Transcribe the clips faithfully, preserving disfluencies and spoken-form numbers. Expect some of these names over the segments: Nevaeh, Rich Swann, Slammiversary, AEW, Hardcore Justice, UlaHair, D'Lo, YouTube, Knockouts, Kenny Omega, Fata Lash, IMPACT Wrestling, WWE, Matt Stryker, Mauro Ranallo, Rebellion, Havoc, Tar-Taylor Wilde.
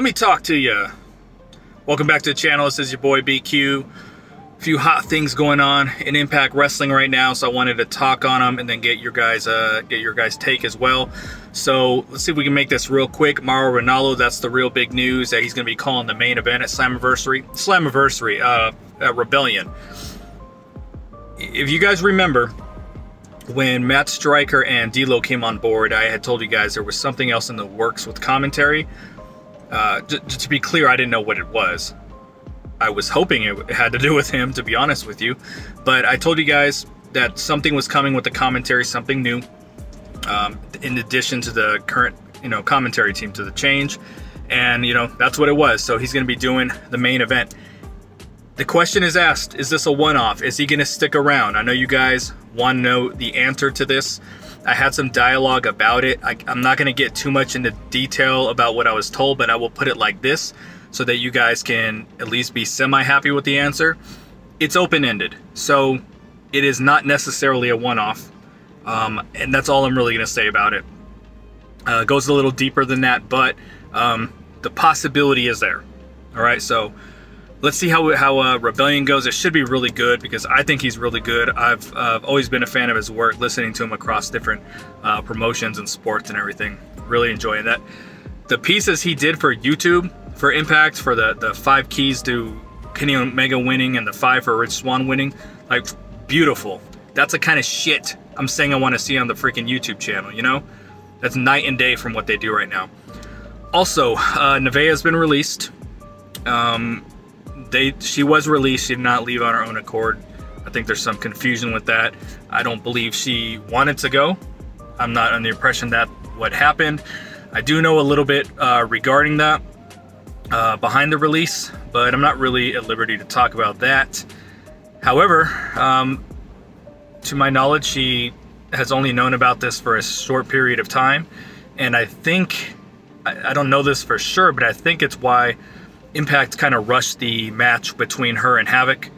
Let me talk to you. Welcome back to the channel. This is your boy B Q. A few hot things going on in Impact Wrestling right now, so I wanted to talk on them and then get your guys, uh, get your guys' take as well. So let's see if we can make this real quick. Mauro Ranallo, that's the real big news that he's going to be calling the main event at Slammiversary. Slammiversary, uh, at Rebellion. If you guys remember, when Matt Stryker and D'Lo came on board, I had told you guys there was something else in the works with commentary. Uh, to be clear, I didn't know what it was. I was hoping it had to do with him, to be honest with you. But I told you guys that something was coming with the commentary, something new, um, in addition to the current, you know, commentary team, to the change. And, you know, that's what it was. So he's going to be doing the main event. The question is asked, is this a one-off? Is he going to stick around? I know you guys want to know the answer to this. I had some dialogue about it. I, I'm not going to get too much into detail about what I was told, but I will put it like this so that you guys can at least be semi-happy with the answer. It's open-ended, so it is not necessarily a one-off, um, and that's all I'm really going to say about it. Uh, it goes a little deeper than that, but um, the possibility is there. All right, so let's see how how uh, Rebellion goes. It should be really good because I think he's really good. I've uh, always been a fan of his work, listening to him across different uh, promotions and sports and everything. Really enjoying that. The pieces he did for YouTube, for Impact, for the, the five keys to Kenny Omega winning and the five for Rich Swann winning, like, beautiful. That's the kind of shit I'm saying I want to see on the freaking YouTube channel, you know? That's night and day from what they do right now. Also, uh, Nevaeh has been released. Um... They, she was released. She did not leave on her own accord. I think there's some confusion with that. I don't believe she wanted to go. I'm not under the impression that what happened. I do know a little bit uh, regarding that uh, behind the release, but I'm not really at liberty to talk about that. However, um, to my knowledge, she has only known about this for a short period of time. And I think, I, I don't know this for sure, but I think it's why Impact kind of rushed the match between her and Havoc.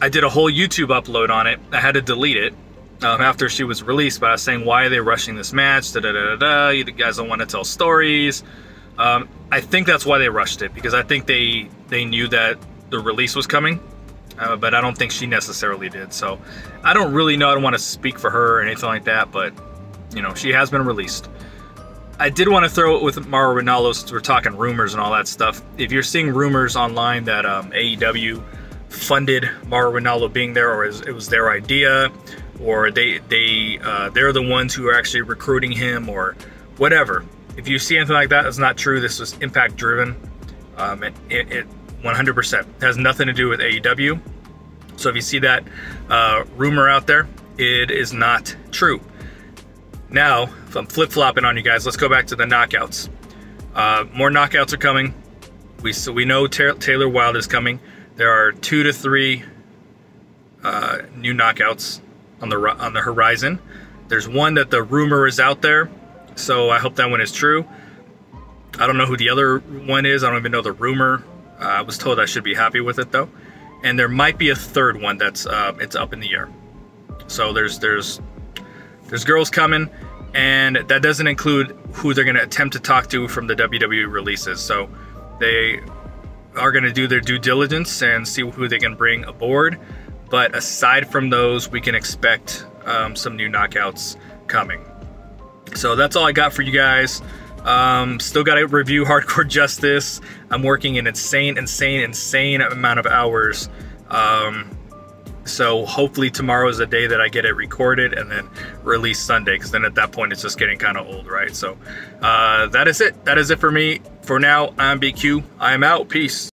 I did a whole YouTube upload on it. I had to delete it um, after she was released, but I was saying, why are they rushing this match? Da da da da, da. You guys don't want to tell stories. Um, I think that's why they rushed it, because I think they, they knew that the release was coming, uh, but I don't think she necessarily did. So I don't really know. I don't want to speak for her or anything like that, but, you know, she has been released. I did want to throw it with Mauro Ranallo since we're talking rumors and all that stuff. If you're seeing rumors online that um, A E W funded Mauro Ranallo being there, or it was their idea, or they, they, uh, they're the ones who are actually recruiting him or whatever. If you see anything like that, it's not true. This was Impact driven. Um, it, it, it one hundred percent has nothing to do with A E W. So if you see that uh, rumor out there, it is not true. Now, if I'm flip-flopping on you guys, let's go back to the knockouts. Uh, more knockouts are coming. We so we know Tar-Taylor Wilde is coming. There are two to three uh, new knockouts on the on the horizon. There's one that the rumor is out there, so I hope that one is true. I don't know who the other one is. I don't even know the rumor. Uh, I was told I should be happy with it though. And there might be a third one that's uh, it's up in the air. So there's there's. There's girls coming, and that doesn't include who they're going to attempt to talk to from the W W E releases. So they are going to do their due diligence and see who they can bring aboard. But aside from those, we can expect um, some new knockouts coming. So that's all I got for you guys. Um, still got to review Hardcore Justice. I'm working an insane, insane, insane amount of hours. Um, So hopefully tomorrow is the day that I get it recorded and then release Sunday, because then at that point it's just getting kind of old, right? So uh, that is it. That is it for me. For now, I'm B Q. I'm out. Peace.